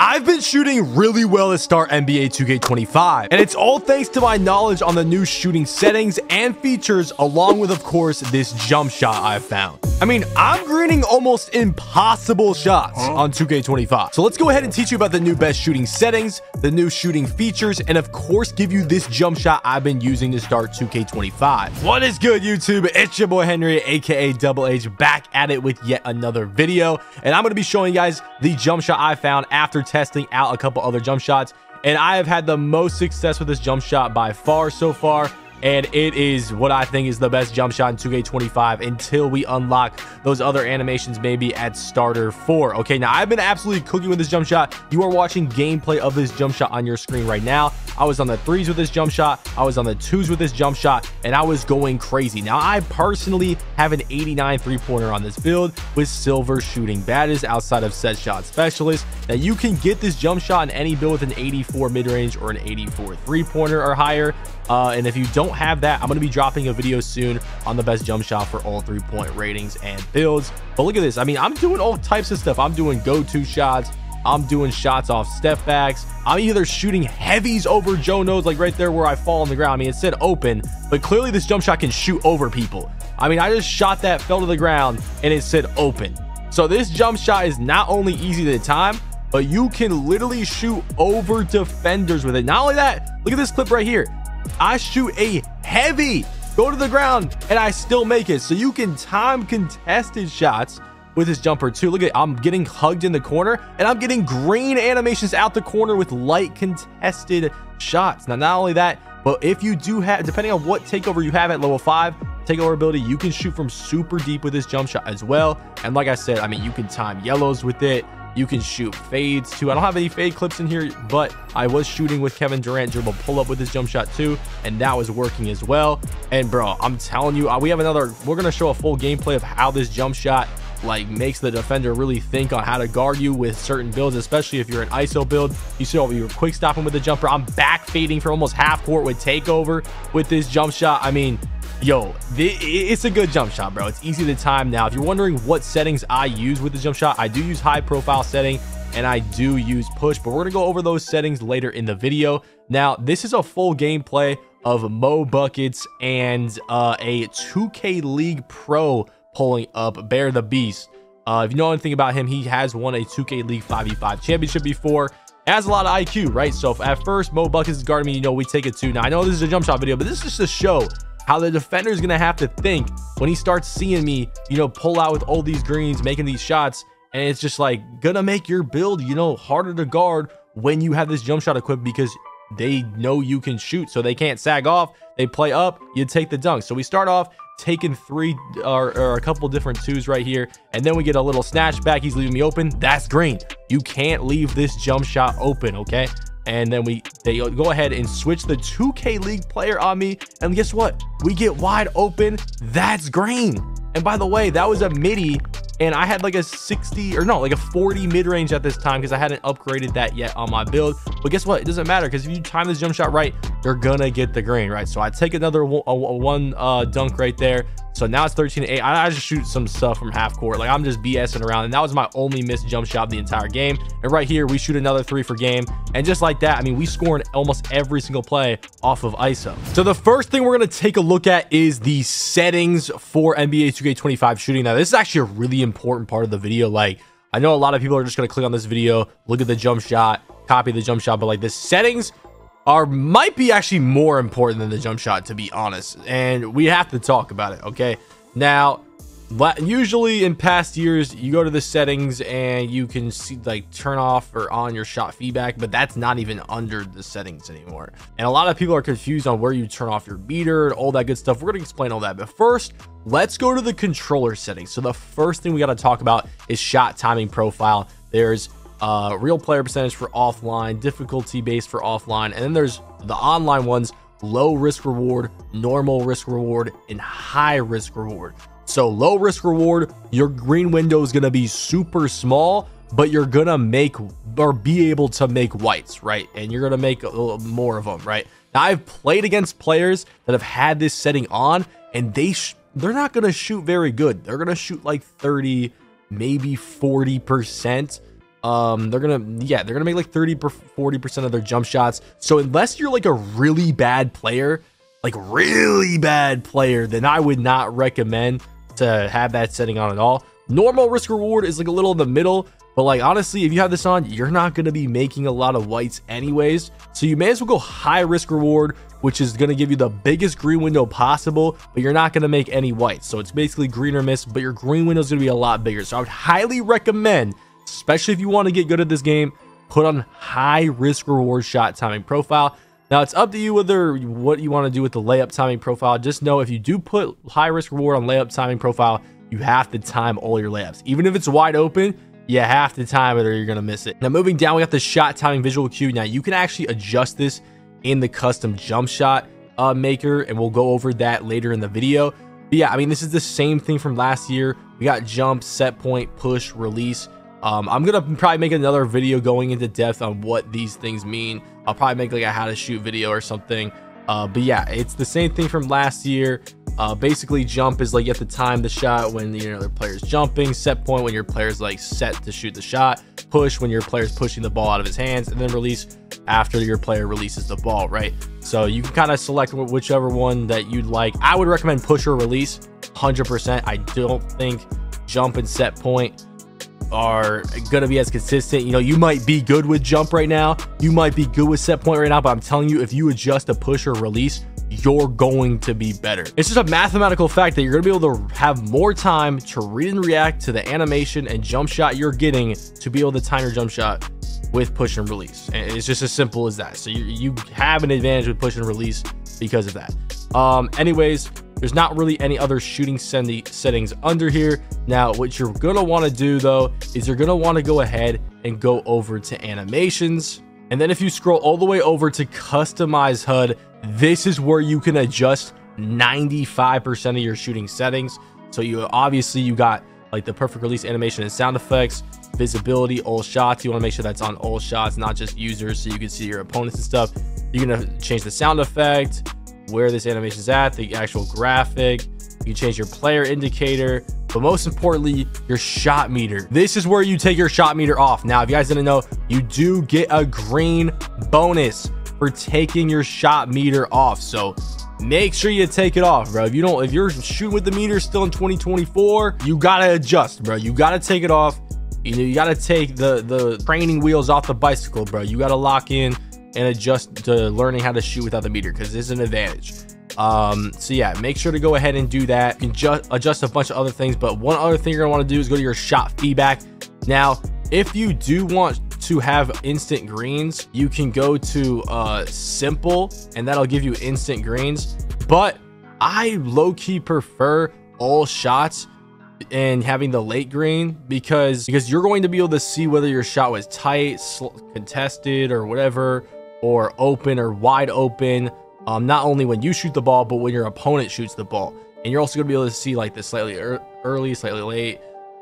I've been shooting really well to start NBA 2K25, and it's all thanks to my knowledge on the new shooting settings and features, along with, of course, this jump shot I've found. I mean, I'm greening almost impossible shots on 2K25. So let's go ahead and teach you about the new best shooting settings, the new shooting features, and of course, give you this jump shot I've been using to start 2K25. What is good, YouTube? It's your boy Henry, aka Double H, back at it with yet another video. And I'm going to be showing you guys the jump shot I found after testing out a couple other jump shots. And I have had the most success with this jump shot by far so far. And it is what I think is the best jump shot in 2K25 until we unlock those other animations, maybe at starter 4. Okay, now I've been absolutely cooking with this jump shot. You are watching gameplay of this jump shot on your screen right now. I was on the 3s with this jump shot. I was on the 2s with this jump shot, and I was going crazy. Now, I personally have an 89 three-pointer on this build with silver shooting badges outside of set shot specialist. Now, you can get this jump shot in any build with an 84 mid-range or an 84 three-pointer or higher. And if you don't have that, I'm going to be dropping a video soon on the best jump shot for all three-point ratings and builds. But look at this. I mean, I'm doing all types of stuff. I'm doing go-to shots. I'm doing shots off step backs. I'm either shooting heavies over Joe Nose, like right there where I fall on the ground. I mean, it said open, but clearly this jump shot can shoot over people. I mean, I just shot that, fell to the ground, and it said open. So this jump shot is not only easy to time, but you can literally shoot over defenders with it. Not only that, look at this clip right here. I shoot a heavy, go to the ground, and I still make it. So you can time contested shots with his jumper too. Look at it. I'm getting hugged in the corner, and I'm getting green animations out the corner with light contested shots. Now, not only that, but if you do have, depending on what takeover you have at level 5 takeover ability, you can shoot from super deep with this jump shot as well. And like I said, I mean, you can time yellows with it. You can shoot fades too. I don't have any fade clips in here, but I was shooting with Kevin Durant dribble pull up with his jump shot too, and that was working as well. And bro, I'm telling you, we're gonna show a full gameplay of how this jump shot like makes the defender really think on how to guard you with certain builds, especially if you're an ISO build. You see over your quick stopping with the jumper. I'm back fading for almost half court with takeover with this jump shot. I mean, yo, it's a good jump shot, bro. It's easy to time. Now, if you're wondering what settings I use with the jump shot, I do use high profile setting and I do use push, but we're gonna go over those settings later in the video. Now, this is a full gameplay of Mo Buckets and a 2K League Pro pulling up Bear the Beast. If you know anything about him, he has won a 2K League 5v5 championship before. Has a lot of IQ, right? So if at first Mo Buckets is guarding me, you know, we take it to. Now, I know this is a jump shot video, but this is just a show how the defender is going to have to think when he starts seeing me, you know, pull out with all these greens, making these shots. And it's just like going to make your build, you know, harder to guard when you have this jump shot equipped, because they know you can shoot. So they can't sag off. They play up, you take the dunk. So we start off taking three or a couple different 2s right here. And then we get a little snatch back. He's leaving me open. That's green. You can't leave this jump shot open. Okay. And then they go ahead and switch the 2K League player on me. And guess what? We get wide open. That's green. And by the way, that was a midi. And I had like a 40 mid-range at this time because I hadn't upgraded that yet on my build. But guess what? It doesn't matter, because if you time this jump shot right, you're going to get the green, right? So I take another one dunk right there. So now it's 13-8. I just shoot some stuff from half court. Like, I'm just BSing around. And that was my only missed jump shot the entire game. And right here, we shoot another 3 for game. And just like that, I mean, we score in almost every single play off of ISO. So the first thing we're going to take a look at is the settings for NBA 2K25 shooting. Now, this is actually a really important part of the video. Like, I know a lot of people are just going to click on this video, look at the jump shot, copy the jump shot. But like, the settings might be actually more important than the jump shot, to be honest, and we have to talk about it. Okay, now usually in past years you go to the settings and you can see like turn off or on your shot feedback, but that's not even under the settings anymore, and a lot of people are confused on where you turn off your beater and all that good stuff. We're going to explain all that, but first let's go to the controller settings. So the first thing we got to talk about is shot timing profile. There's real player percentage for offline, difficulty based for offline, and then there's the online ones: low risk reward, normal risk reward, and high risk reward. So low risk reward, your green window is going to be super small, but you're going to make or be able to make whites, right? And you're going to make a little more of them, right? Now, I've played against players that have had this setting on, and they're not going to shoot very good. They're going to shoot like 30, maybe 40%. They're gonna make like 30 or 40% of their jump shots. So unless you're like a really bad player, then I would not recommend to have that setting on at all. Normal risk reward is like a little in the middle, but like honestly, if you have this on, you're not going to be making a lot of whites anyways, so you may as well go high risk reward, which is going to give you the biggest green window possible, but you're not going to make any whites, so it's basically green or miss, but your green window is going to be a lot bigger. So I would highly recommend, especially if you want to get good at this game, put on high risk reward shot timing profile. Now it's up to you whether what you want to do with the layup timing profile. Just know if you do put high risk reward on layup timing profile, you have to time all your layups. Even if it's wide open, you have to time it or you're going to miss it. Now moving down, we got the shot timing visual cue. Now you can actually adjust this in the custom jump shot maker, and we'll go over that later in the video. But yeah, I mean, this is the same thing from last year. We got jump, set point, push, release. I'm going to probably make another video going into depth on what these things mean. I'll probably make like a how to shoot video or something. But yeah, it's the same thing from last year. Basically jump is like you have to time the shot when the player's jumping, set point when your player's like set to shoot the shot, push when your player's pushing the ball out of his hands, and then release after your player releases the ball, right? So you can kind of select whichever one that you'd like. I would recommend push or release 100%. I don't think jump and set point are gonna be as consistent. You might be good with jump right now, you might be good with set point right now, but I'm telling you, if you adjust a push or release, you're going to be better. It's just a mathematical fact that you're gonna be able to have more time to read and react to the animation and jump shot you're getting to be able to time your jump shot with push and release, and it's just as simple as that. So you have an advantage with push and release because of that. Anyways, there's not really any other shooting settings under here. Now, what you're gonna wanna do though, is you're gonna wanna go ahead and go over to animations. And then if you scroll all the way over to customize HUD, this is where you can adjust 95% of your shooting settings. So you got like the perfect release animation and sound effects, visibility, all shots. You wanna make sure that's on all shots, not just users, so you can see your opponents and stuff. You're gonna change the sound effect, where this animation is at, the actual graphic. You change your player indicator, but most importantly, your shot meter. This is where you take your shot meter off. Now, if you guys didn't know, you do get a green bonus for taking your shot meter off. So make sure you take it off, bro. If you're shooting with the meter still in 2024, you gotta adjust, bro. You gotta take it off. You gotta take the training wheels off the bicycle, bro. You gotta lock in and adjust to learning how to shoot without the meter, because it's an advantage. So yeah, make sure to go ahead and do that. You can just adjust a bunch of other things, but one other thing you're gonna want to do is go to your shot feedback. Now, if you do want to have instant greens, you can go to simple, and that'll give you instant greens. But I low-key prefer all shots and having the late green, because you're going to be able to see whether your shot was tight, contested, or whatever, or open or wide open, not only when you shoot the ball, but when your opponent shoots the ball. And you're also gonna be able to see like the slightly early, slightly late,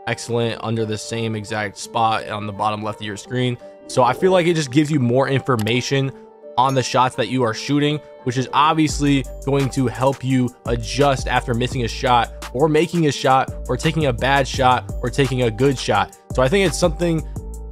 excellent, under the same exact spot on the bottom left of your screen. So I feel like it just gives you more information on the shots that you are shooting, which is obviously going to help you adjust after missing a shot, or making a shot, or taking a bad shot, or taking a good shot. So I think it's something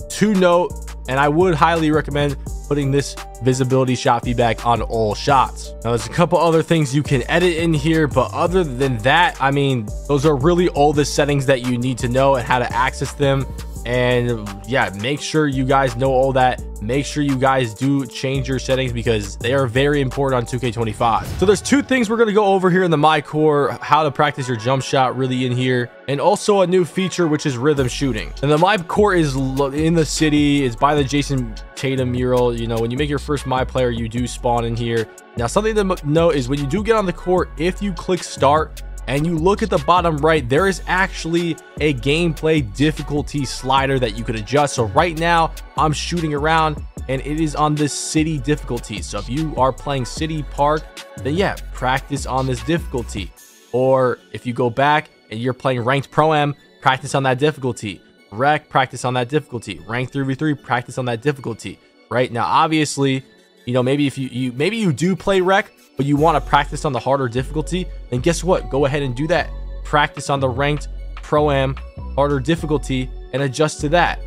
to note, and I would highly recommend putting this visibility shot feedback on all shots. Now there's a couple other things you can edit in here, but other than that, I mean, those are really all the settings that you need to know and how to access them. And yeah, make sure you guys know all that. Make sure you guys do change your settings, because they are very important on 2K25. So there's two things we're going to go over here in the My Core, how to practice your jump shot really in here, and also a new feature, which is rhythm shooting. And the My Core is in the city. It's by the Jason Tatum mural. When you make your first My Player, you do spawn in here. Now, something to note is when you do get on the court, if you click start, and you look at the bottom right, there is actually a gameplay difficulty slider that you could adjust. So right now I'm shooting around and it is on the city difficulty. So if you are playing City Park, then yeah, practice on this difficulty. Or if you go back and you're playing ranked Pro-Am, practice on that difficulty. Rec, practice on that difficulty. Ranked 3v3, practice on that difficulty. Right now, obviously, maybe if you do play rec, but you want to practice on the harder difficulty, then guess what? Go ahead and do that. Practice on the ranked Pro-Am harder difficulty and adjust to that.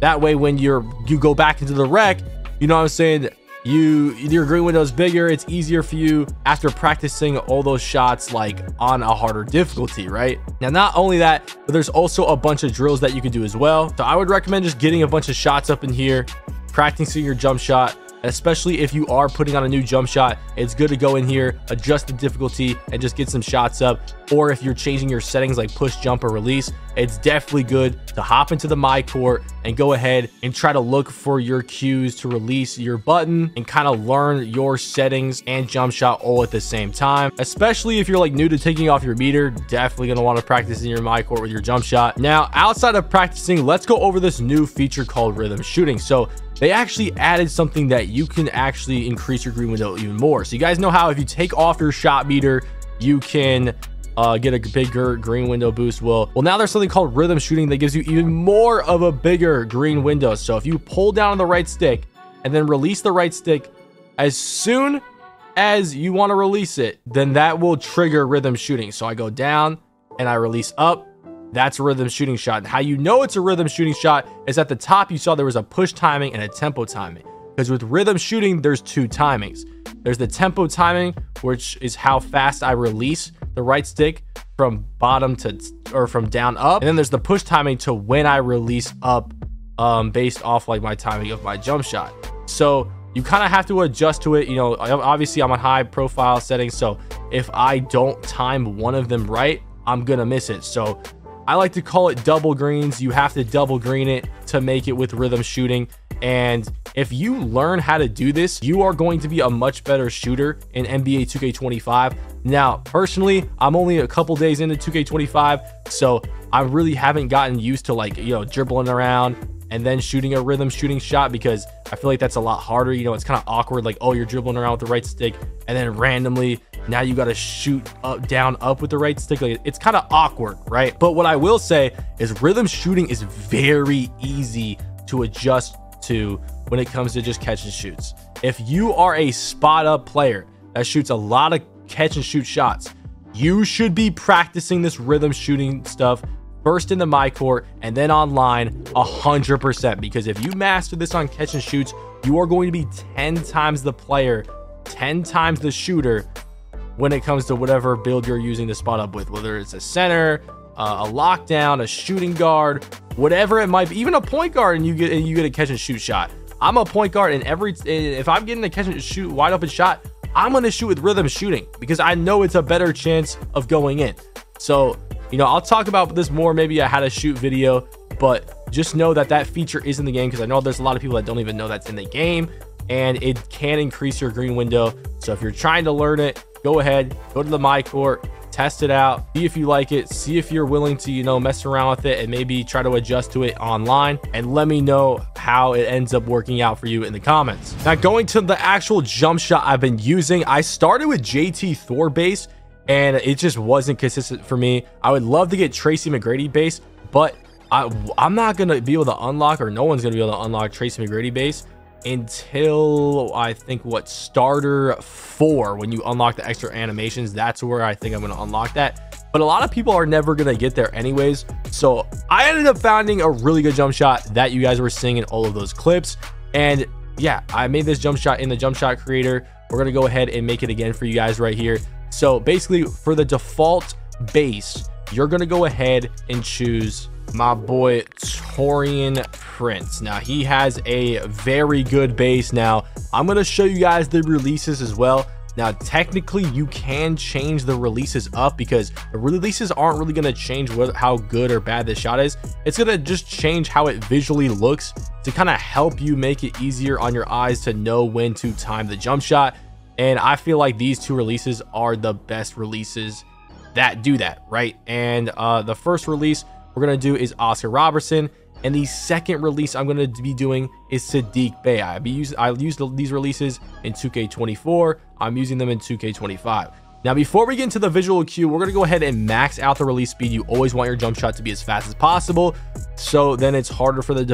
That way, when you go back into the rec, you know what I'm saying, your green window is bigger. It's easier for you after practicing all those shots like on a harder difficulty, right? Now, not only that, but there's also a bunch of drills that you can do as well. So I would recommend just getting a bunch of shots up in here, practicing your jump shot. Especially if you are putting on a new jump shot, it's good to go in here, adjust the difficulty, and just get some shots up. Or if you're changing your settings like push, jump, or release, it's definitely good to hop into the My Court and go ahead and try to look for your cues to release your button and kind of learn your settings and jump shot all at the same time. Especially if you're like new to taking off your meter, definitely going to want to practice in your My Court with your jump shot. Now, outside of practicing, let's go over this new feature called rhythm shooting. So they actually added something that you can actually increase your green window even more. So you guys know how if you take off your shot meter, you can get a bigger green window boost. Well, now there's something called rhythm shooting that gives you even more of a bigger green window. So if you pull down on the right stick and then release the right stick as soon as you want to release it, then that will trigger rhythm shooting. So I go down and I release up. That's a rhythm shooting shot. And how you know it's a rhythm shooting shot is at the top you saw there was a push timing and a tempo timing, because with rhythm shooting there's two timings. There's the tempo timing, which is how fast I release the right stick from bottom to or from down up, and then there's the push timing to when I release up based off like my timing of my jump shot. So you kind of have to adjust to it. You know, obviously I'm on high profile settings, so if I don't time one of them right, I'm gonna miss it. So I like to call it double greens. You have to double green it to make it with rhythm shooting. And if you learn how to do this, you are going to be a much better shooter in NBA 2K25. Now, personally, I'm only a couple days into 2K25, so I really haven't gotten used to like, you know, dribbling around and then shooting a rhythm shooting shot, because I feel like that's a lot harder. You know, it's kind of awkward, like, oh, you're dribbling around with the right stick and then randomly now you got to shoot up, down, up with the right stick. Like, it's kind of awkward, right? But what I will say is rhythm shooting is very easy to adjust to when it comes to just catch and shoots. If you are a spot up player that shoots a lot of catch and shoot shots, you should be practicing this rhythm shooting stuff first in the My Court and then online 100%, because if you master this on catch and shoots, you are going to be 10 times the player, 10 times the shooter when it comes to whatever build you're using to spot up with, whether it's a center, a lockdown, a shooting guard, whatever it might be, even a point guard, and you get a catch and shoot shot. I'm a point guard, and if I'm getting a catch and shoot wide open shot, I'm gonna shoot with rhythm shooting because I know it's a better chance of going in. So, you know, I'll talk about this more, maybe a how to shoot video, but just know that that feature is in the game, because I know there's a lot of people that don't even know that's in the game, and it can increase your green window. So if you're trying to learn it, go ahead, go to the My Court, test it out, see if you like it, see if you're willing to, you know, mess around with it and maybe try to adjust to it online, and let me know how it ends up working out for you in the comments. Now, going to the actual jump shot I've been using, I started with JT Thor base and it just wasn't consistent for me. I would love to get Tracy McGrady base, but I'm not gonna be able to unlock, or no one's gonna be able to unlock Tracy McGrady base until I think what starter 4, when you unlock the extra animations, that's where I think I'm going to unlock that. But a lot of people are never going to get there anyways, so I ended up finding a really good jump shot that you guys were seeing in all of those clips. And yeah, I made this jump shot in the jump shot creator. We're going to go ahead and make it again for you guys right here. So basically for the default base, you're going to go ahead and choose my boy Torian Prince. Now he has a very good base. Now I'm going to show you guys the releases as well. Now technically you can change the releases up, because the releases aren't really going to change how good or bad this shot is. It's going to just change how it visually looks to kind of help you make it easier on your eyes to know when to time the jump shot. And I feel like these two releases are the best releases that do that, right? And the first release we're gonna do is Oscar Robertson, and the second release I'm gonna be doing is Sadiq Bey. I used these releases in 2K24. I'm using them in 2K25. Now, before we get into the visual cue, we're gonna go ahead and max out the release speed. You always want your jump shot to be as fast as possible, so then it's harder for the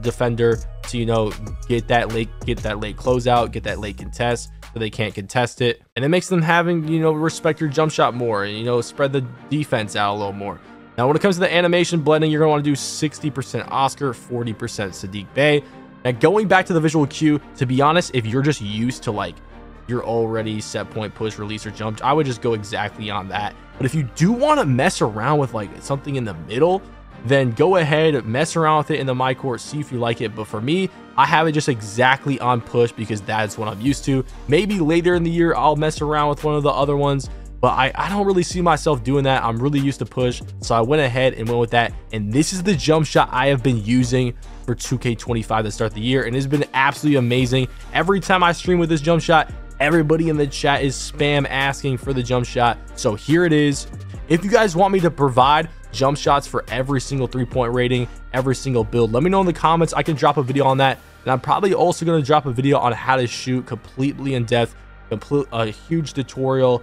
defender to, you know, get that late closeout, get that late contest, so they can't contest it, and it makes them having, you know, respect your jump shot more, and, you know, spread the defense out a little more. Now, when it comes to the animation blending, you're going to want to do 60% Oscar, 40% Sadiq Bey. Now, going back to the visual cue, to be honest, if you're just used to like your already set point, push, release, or jump, I would just go exactly on that. But if you do want to mess around with like something in the middle, then go ahead, mess around with it in the My Court, see if you like it. But for me, I have it just exactly on push because that's what I'm used to. Maybe later in the year, I'll mess around with one of the other ones, but I don't really see myself doing that. I'm really used to push, so I went ahead and went with that. And this is the jump shot I have been using for 2K25 to start the year, and it's been absolutely amazing. Every time I stream with this jump shot, everybody in the chat is spam asking for the jump shot, so here it is. If you guys want me to provide jump shots for every single three-point rating, every single build, let me know in the comments. I can drop a video on that, and I'm probably also going to drop a video on how to shoot completely in depth, a huge tutorial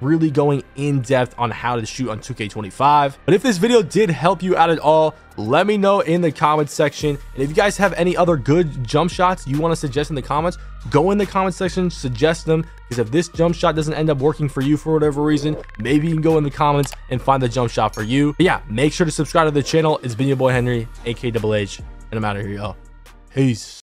really going in depth on how to shoot on 2K25. But if this video did help you out at all, let me know in the comments section. And if you guys have any other good jump shots you want to suggest in the comments, go in the comments section, suggest them, because if this jump shot doesn't end up working for you for whatever reason, maybe you can go in the comments and find the jump shot for you. But yeah, make sure to subscribe to the channel. It's been your boy Henry, aka Double H, and I'm out of here, y'all. Peace.